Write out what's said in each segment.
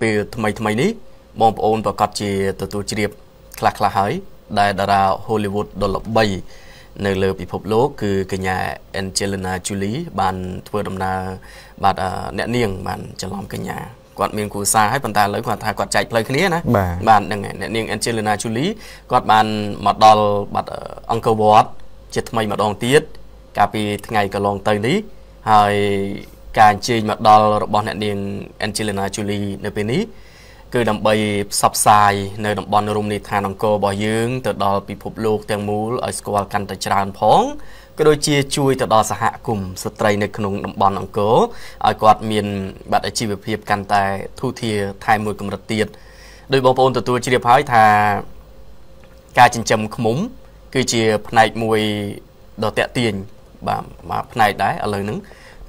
Vì thầm ní, bọn bọn bà cắt chì tù tù chì điệp khlạc là hái. Đại đà ra Hollywood đồn lập bầy. Nơi lời bị phốp lố cứ cái nhà Angelina Jolie bàn thua đầm na bạt nẹn niềng bàn chả lòng cái nhà. Còn mình cũng xa hết bàn ta lấy quạt thai quạt chạy play cái này bàn đang nẹn niềng Angelina Jolie. Còn bàn mặt đo bạt Uncle Bob chết mày mặt đòn tiết. Cả vì ngày cả lòng tây lý. Hai càng chơi mặt đo bọn nẹn niềng Angelina Jolie nơi bên ní. Cứ đầm bay sắp sai nơi đầm bọn rung nít hàng cô bỏ dưỡng từ đó bị phục lục tiếng mũ ở school căn tại tràn phóng cái đôi chia chui từ đó xã hạ cùng sự trai nơi khung đầm bọn ông cố ở quạt miền bạn đã chỉ việc hiệp căn tại thu thìa thay mùi cùng rực tiệt đôi bộ phận từ tôi chỉ điệp hỏi thà ca chân châm không muốn cứ chia này mùi đỏ tẹt tiền và mà này đấy ở lời nứng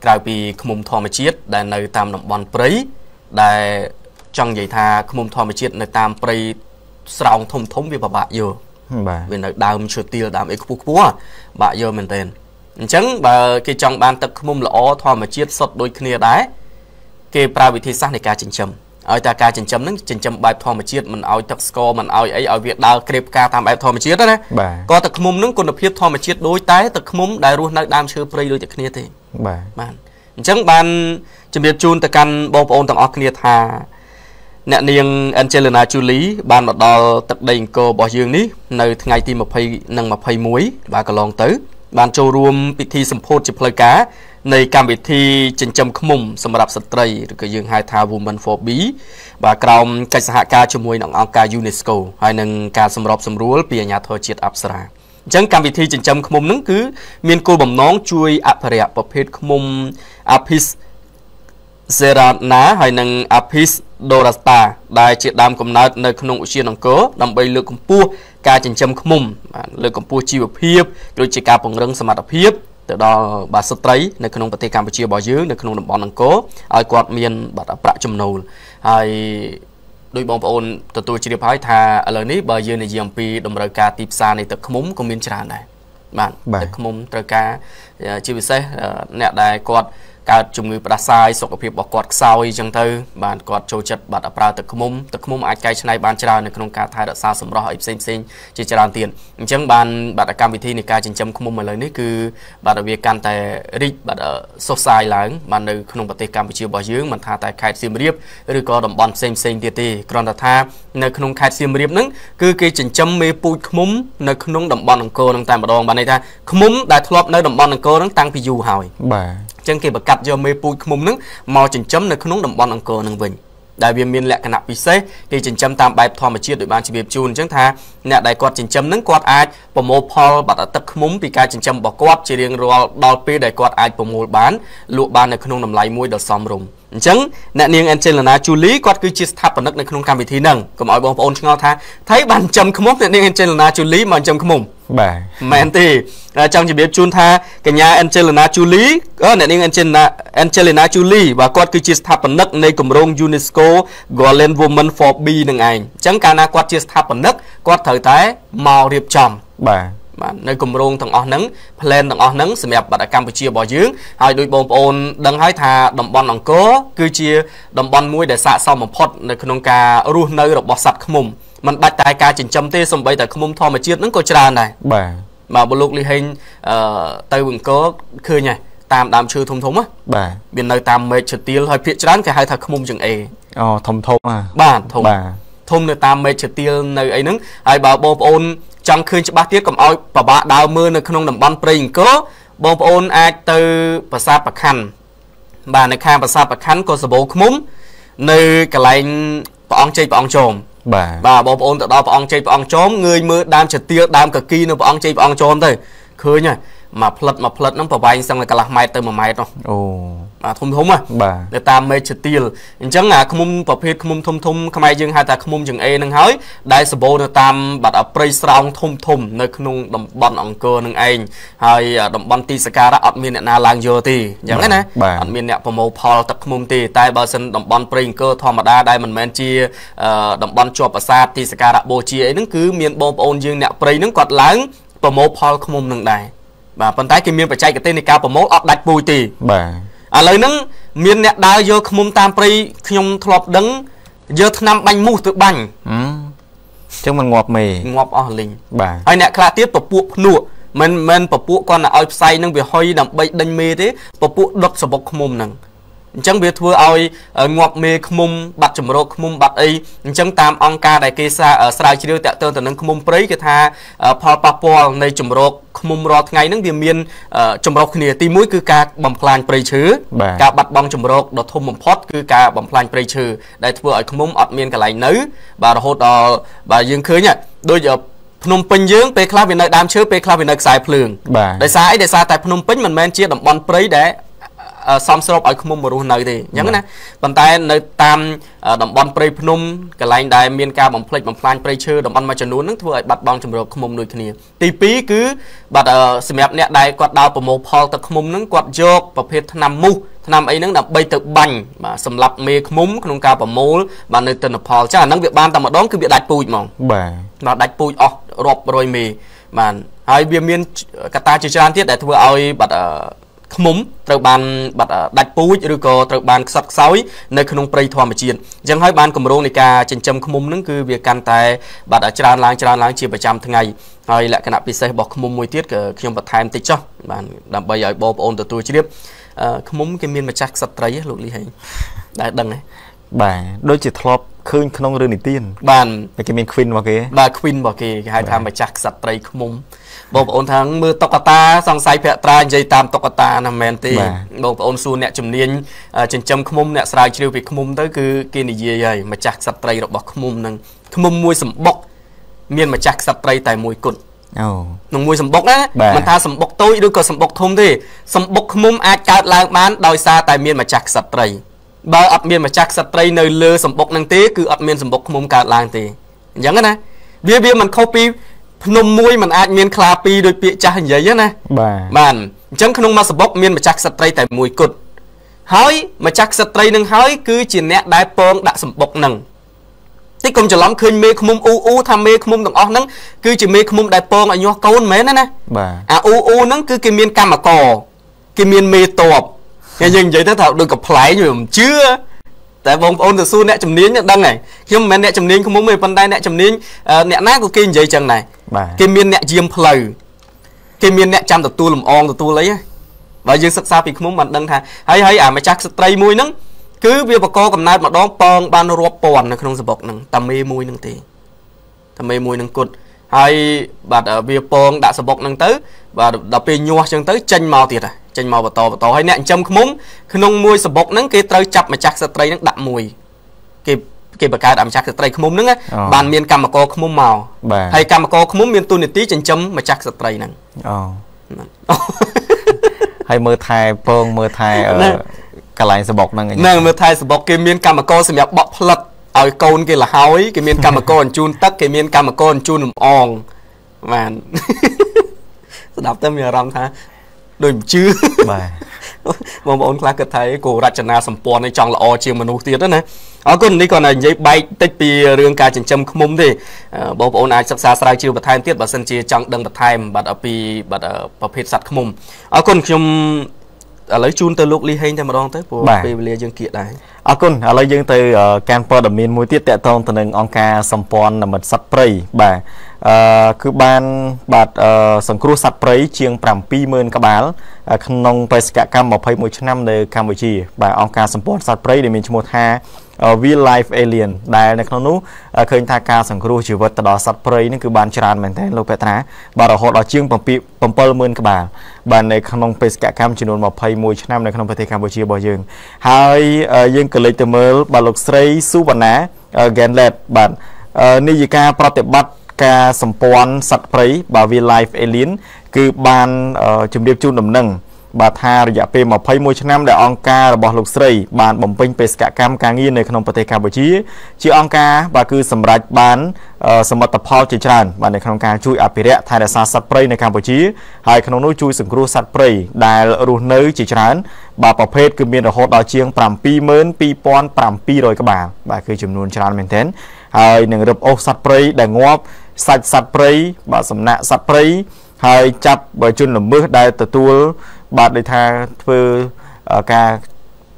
cài vì không muốn thò mà chết đại nơi tam đầm bọn prey đại trong vậy tha không muốn thò mà chết nơi tam prey sòng thông thống với bà bạ vừa về nơi đam chuột tiêu đam ấy cũng búa bạ vừa mình tên chẳng bà cái trong ban tập không muốn lọ thò mà chết sọt đôi kia đấy cái pra vị thế sát này cá chỉnh chấm ở ta cá chỉnh chấm nó chỉnh chấm bài thò mà chết mình ao tập score mình ao ấy ao việt đào kẹp cá tam bài thò mà chết đó nè có tập không muốn nó còn được hiệp thò mà chết đối tái tập không muốn đại ruột nơi đam chuột prey đôi kia thì bạn chẳng ban chuẩn bị chun tập căn bom ôn tập ao kia tha nè niềng Angelina Jolie ban mặt đo tập đền cô bỏ dương ní nơi ngày ti một phay nâng một phay muối và cả lòng tứ ban châu ruộng bị thi sầm phốt chỉ phơi cá nơi cam bị thi chỉnh châm khum mùng sầm đạp sật tây rồi dương hai thao woman for bí và còng cây sạ ca cho muối nặng ao ca UNESCO hai nâng ca sầm rộp sầm rúa bìa nhà thờ triệt Absra chẳng cam bị thi chỉnh châm khum mùng nứng cứ miền cô bầm nón chui Aparea bập hết khum mùng Apis Serana hai nâng Apis Dorasta đại triệt đam cầm nát nơi khung nội chiến nòng cố đầm bay lược cầm pua ca chỉnh châm khum mùng lược cầm pua chi bập hiệp rồi chỉ ca bằng rừng sầm đạp hiệp từ đó bà sốt tấy nơi khung nội Campuchia bỏ dưới nơi khung đồng bọn nòng cố ai quạt miền bà đã bạ chum nồi ai đôi bọn bọn từ tôi chỉ được hỏi thà ở lời ní bà dưới này dìm pi đồng rời ca tiếp xa này từ khum mùng công viên tràn này bạn từ khum mùng rời ca chi bị xe nẹt đại quạt cả chủng người đã sai sọc ở phía bỏ quạt sau ấy chẳng thôi bạn quạt trôi chật bạn đã ra từ khung mông ai cái này bạn chơi này không cả thay đã xa sầm rồi xem chỉ chơi tiền chẳng bạn đã cam vị thi này cả trên chấm khung mông mà lời đấy cứ bạn đã việc can tài rít bạn đã sốt sai láng bạn nơi không bật tay cam bị chiều bỏ dưới mình tha tài khai xiêm riệp rồi có đồng bọn xem tiệt tì còn là tha nơi không khai xiêm riệp nứng cứ cái trên chấm mê pui khung mông nơi không đồng bọn đồng cô đồng tài mà đồng bạn này ta khung mông đại thọp nơi đồng bọn đồng cô đang tăng phi du hào chẳng kể bậc cắt do mê pui mồm nứng màu chỉnh chấm này không đúng bọn ông cờ nâng bình đại viên miên lệ cả nạp bị xế thì chỉnh chấm tam bài thò mà chia đội ban chỉ việc chun chẳng tha nè đại quạt chỉnh chấm nứng quạt ai và mô paul bật ở tập mồm vì cái chỉnh chấm bỏ quạt chỉ riêng rồi đào pê đại quạt ai và mô bán lụa ban này không nằm lại môi đợt xóm rùng chẳng nè niềng Angelina Jolie quạt cứ chia tháp bật này không cam bị thế nâng còn mọi bọn ông ngao tha thấy bàn chấm không mồm nè niềng Angelina Jolie mà chấm không mồm mẹn thì trong chỉ biết chun tha cái nhà Angelina Jolie nè niềng Angelina Jolie và quạt cứ chia tháp bật này cùng rong UNESCO Golden Woman for B nâng ảnh chẳng cả na quạt chia tháp bật quạt thời thái màu điệp trầm nơi cùng rong thằng ông nắng plan thằng ông nắng xem đẹp bạn ở Campuchia bỏ dưỡng hai đôi bồn ôn đang hái thà đồng bọn nòng cố cứ chia đồng bọn mũi để xạ sau một phốt nơi con cá ru nơi độc bọt sạt không mùng mình bắt tay cá chỉnh châm tê xong bây tại không mùng thò mà chia nắng coi tràn này mà bộ lục li hình tây vùng cố khơi nhỉ tam đam chư thông thống á biển nơi tam mê chật tiêu hơi phiền chán cái hai thằng không mùng chừng ề thông thông à thông nơi tam mê chật tiêu nơi ấy nắng ai bảo bồn ôn trong khơi cho bác tiết còn oi và bạn đào mưa nơi không đồng ban prey có bom ôn ai từ và xa bạc khăn bà này khang và xa bạc khăn có số bố khmúm nơi cả lạnh và ông chơi và ông trồm bà bom ôn tại đó và ông chơi và ông trốn người mưa đam trật tiêu đam cực kỳ nơi và ông chơi và ông trốn thôi khơi nha mà plật nó vào bay xong rồi cả là mai từ mà mai đâu thông thống người ta mê chật tiêu chẳng là không muốn vào phết không muốn thông thông không ai dưng hai ta không muốn dừng e nâng hỏi đại số bộ người ta bắt ở prey sòng thông thông nơi không đồng bọn ông cơ nâng anh hay đồng bọn ti saka đã admin là lang vô thì chẳng thế này admin là promo paul tập không muốn thì tại bao sân đồng bọn prey cơ thò mà đa đại mình men chia đồng bọn chuột và sa ti saka đã bố chia ấy nó cứ miền bom ôn dưng nè prey nó quạt láng promo paul không muốn nâng đại và phần tái cái miền phải chạy cái tên này cao promo ấp đặt bùi thì lời nâng miền nẹt đào vô không tam prey nhung thọp đứng giờ năm bánh mù tự bánh chứ mình ngọt mì ngọt ở linh bà anh nè khá tiếp tục buộc nụ mình bỏ buộc con là oi say nâng về hơi đầm bay đánh mê thế bỏ buộc đập sập bọc mồm nằng chẳng biết thua oi ngọt mê mồm bạc chấm rô mồm bạc ấy chẳng tam ông ca đại kia xa ở sài chiêu tẹt tơ tơ nâng mồm prey cái tha papapo này chấm rô mồm rọt ngay nâng điểm miên chấm rô kia ti mũi cứ ca bầm plan prey chứ ca bạc bong chấm rô đọt thôm mồm pot cứ ca bầm plan prey chứ đại thua ở mồm ọt miên cả lại nữ bà hốt đò bà dương khứ nhỉ đôi giờ Phnom Penh dưỡng pe khla Việt Nam đam chứa pe khla Việt Nam xài phượng. Đại sai tại Phnom Penh mình men chia đầm bòn prey để xóm xốp ở khu mồm ruộng nơi thì nhắn nè. Còn tại nơi tam đầm bòn prey Phnom cái lạnh đại miền cao bằng plek bằng plan prey chứa đầm bòn mai chân núi nước thưa bạt bong chầm rộp khu mồm nuôi kia. Tì pí cứ bạt xem đẹp nè đại quạt đào promo paul từ khu mồm nước quạt dọc và phết nam mu nam ấy nước đập bay từ bành mà sầm lập mê khu mồm không cao promo mà nơi từ paul chắc là nước Việt Nam tầm một đón cứ bị đặt bụi mỏng. Mà đặt bụi rộp rồi mì mà hai biên miền Qatar chia ra tiết để thưa ơi bạt múng từ bàn bật đặt búi rồi có từ bàn sập sói nơi không prey thua mà chiến chẳng hỏi bàn cầm rô này cả trên trăm không múng nướng cứ việc can tài bật ở tràn lang chia 100 thằng ngày rồi lại cái nạp pc bỏ không múng mùi tiết khi bật time tích cho bạn làm bây giờ bộ ôn từ tôi chi tiếp không múng cái miên mà chắc sập trầy lục ly hình đại đằng này bà đôi chỉ thọp khơi không rơi tiền bàn cái miên queen vào kia bà queen vào kia hai tham mà chắc sập trầy không múng bộ ôn thắng mưa tóc ta sang sai phe ta dây tam tóc ta nằm men tì bộ ôn su nẹt chấm niên trên chấm khum nẹt sai chiêu việc khum tới cứ kia này gì vậy mà chặt sập tray đọc bọc khum nằng khum mui sầm bọc miên mà chặt sập tray tại mùi cột nằng mui sầm bọc á mình tha sầm bọc tôi đôi cờ sầm bọc thôm thì sầm bọc khum ai cả lang bán đòi xa tại miên mà chặt sập tray bao ập miên mà chặt sập tray nơi lơ sầm bọc nằng tê cứ ập miên sầm bọc khum cả lang tì nhớ cái này bia mình copy nôm mui mình ăn miên clapi đôi pịa cha hình giấy nè bạn chẳng không mà sập bóc miên mà chắc sập tray tại mùi cột hói mà chắc sập tray nâng hói cứ chỉ nè đại phong đã sập bóc nằng tí công chờ lắm khơi mê khum u tham mê khum đồng óc nâng cứ chỉ mê khum đại phong ở nho côn mến nè u nâng cứ cái miên cam mà cò cái miên mê tộp nghe nhưng giấy thế thảo đôi cặp lái nhường chưa tại vòng ôn từ xưa nè chấm nín nhận đăng này nhưng mà nè chấm nín không muốn mày phân tay nè chấm nín nè nát của kinh dây chẳng này cái miên nè diêm phơi cái miên nè chăm được tu làm on được tu lấy và dương sắc xa vì không muốn mặt đăng thà hay hay mà chắc tây mùi nắng cứ việc bà co cầm nát mà đón pon ban rô pon này không sập bọc nằng tầm mê mùi nằng tì tầm mê mùi nằng cột hay bà ở việc pon đã sập bọc nằng tới và đập pin nhua chẳng tới chân màu tiệt à chanh màu và to hay nè chấm không muốn khi nông môi sập bọc nắng kia tới chập mà chắc sập tây nắng đậm mùi cái bậc cao đậm chắc sập tây không muốn nắng á bàn miền cam mà co không muốn màu hay cam mà co không muốn miền tu nịt tí chanh chấm mà chắc sập tây nắng hay mưa thay phong mưa thay ở cái lạnh sập bọc nắng nè mưa thay sập bọc cái miền cam mà co sập nhạt bọc phật ở cồn kia là hói cái miền cam mà co chun tắc cái miền cam mà co chun làm ong mà đọc tới miền rồng ha đôi chứ mà ông khá cực thấy cô Rajana Somporn này chọn là o chiều mà nụ tiết đó nè ở con đi còn là giấy bay tích bì rương ca chỉnh châm không mông thì bộ ôn ai sắp xa xa chiều bật thai tiết và sân chia trong đằng bật thai bật ở bì bật ở phết sạch không mông ở con chung lấy chun từ lúc ly hình thêm mà đoan tới của bì lìa dương kiệt này ở con ở lấy dương từ camper đầm miên mùi tiết tệ thông từ nâng ông ca Somporn là mật sạch prey bà cứ ban bạt sòng cua sập prey chiêng pram pi mơn cá bál khăn nong prey cả cam bảo phay 1 năm đời Campuchia và ông ca Somporn sập prey để mình cho một ha We Live Alien đại này khăn nú khơi tha ca sòng cua chịu vật đỏ sập prey nên cứ ban tràn mình thấy lâu pet ná bà đỏ họ đỏ chiêng pram pi pram pơ mơn cá bál bàn này khăn nong prey cả cam chỉ nôn bảo phay 1 năm này khăn nong prey Campuchia bảo dương hai dương cờ lấy từ mờ bà lục srei su bản ná gan lẹt bản nijika pratibat ca Somporn sạch prey bà We Live Alien cứ ban chấm điệp chu đầm nâng bà tha rồi dạ phim mà phay 1 năm để ông ca bỏ lục srei bàn bẩm pin pes cả cam ca nghi này không có thể Campuchia chứ ông ca bà cứ sầm rạch bán sầm mặt tập hao chỉ tràn bà này không ca chui apire thay là sạch prey này Campuchia hay không nói chui sừng cua sạch prey đài rùa nới chỉ tràn bà bảo phê cứ miền hồ đào chiêng pram pi mến pi pon pram pi rồi các bà cứ chấm luôn tràn mình thế hay những đập ô sạch prey để ngóp sạch sạch prey bà sầm nạ sạch prey hay chập và chun là mưa đài từ tua bà để tha phơi ca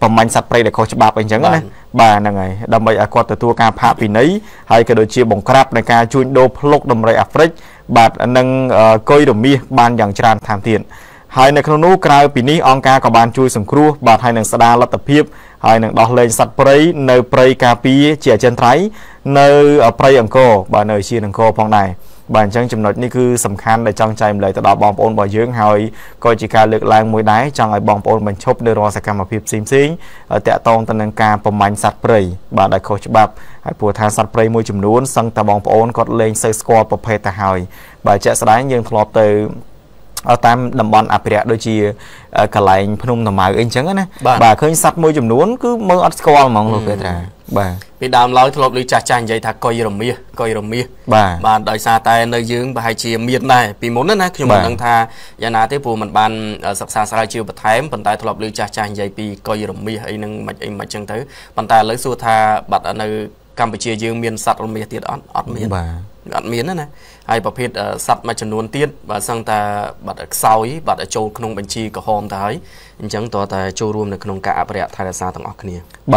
phẩm mạnh sạch prey để coi cho bà bình chẳng này bà là ngày đầm bầy quạt từ ca phá vì nấy hay cái đội chia bóng crab này ca chui đô lốc đầm bầy Afrik bạt nâng coi đồng mi ban dàn tràn tham thiện hai này con nô cài vì ní ông ca có bàn chui sừng cua bạt hai nàng sada là tập hiệp hai nàng đọc lên sạch prey nơi prey capi chè chân thái nơi prey ẩn cô bà nơi chia ẩn cô phong này bản chân chấm nói ní cứ sầm khăn để trong trái lời từ đó bom ôn bỏ dưỡng hỏi coi chỉ ca lược lang mùi đáy trong lại bom ôn mình chốt đưa ra sạc cam mà phim xím xí tẹt tông tân nâng ca bầm mạnh sạt prey bà đại coach bạp hãy phù thang sạt prey mùi chấm nún sang ta bom ôn cột lên xây score bập hay ta hỏi bà chạy sải nhưng thọp từ ở tam đầm bòn áp đè đôi chi cả lại phun nằm mài anh trắng á bà khơi sạt môi chùm nón cứ mơ ăn score mà người ta bà bị đam lói thọp lưỡi chà chanh vậy thạc coi rồng mía bà đòi xa tay nơi dương bà hai chia miệt này vì muốn đấy nè khi mình đang tha giờ nào tiếp phù mình bàn sập xa xa chiều bật thém bàn tay thọp lưỡi chà chanh vậy vì coi rồng mía ấy nâng mạch anh mạch chân tới bàn tay lấy xua tha bật ở nơi Campuchia dương miền sạt rồng mía tiệt ọt miền ăn miến này hay bảo phết sập mà chấn nuôn tiết và sang ta bắt sau ấy bắt châu không bánh chi có hôm ta ấy chẳng to ta châu ruộng được không cả bẹt thay là sao thằng